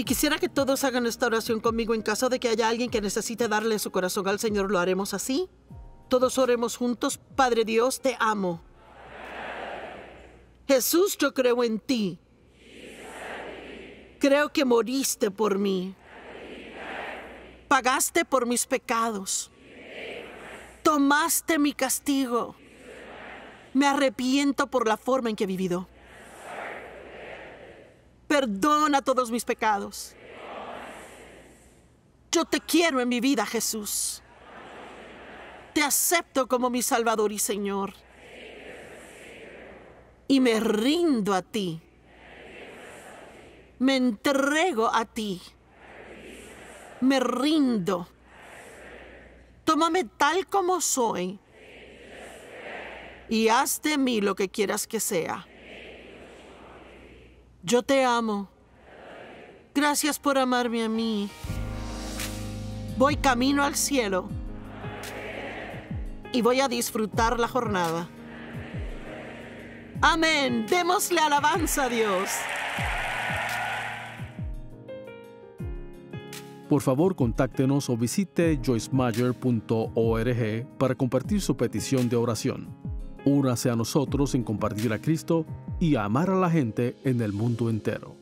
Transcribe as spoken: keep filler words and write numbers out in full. Y quisiera que todos hagan esta oración conmigo. En caso de que haya alguien que necesite darle su corazón al Señor, lo haremos así. Todos oremos juntos. Padre Dios, te amo. Jesús, yo creo en ti. Creo que moriste por mí. Pagaste por mis pecados. Tomaste mi castigo. Me arrepiento por la forma en que he vivido. Perdona todos mis pecados. Yo te quiero en mi vida, Jesús. Te acepto como mi Salvador y Señor. Y me rindo a ti. Me entrego a ti. Me rindo. Tómame tal como soy. Y haz de mí lo que quieras que sea. Yo te amo. Gracias por amarme a mí. Voy camino al cielo. Y voy a disfrutar la jornada. Amén. Démosle alabanza a Dios. Por favor, contáctenos o visite joyce meyer punto org para compartir su petición de oración. Únase a nosotros en compartir a Cristo y a amar a la gente en el mundo entero.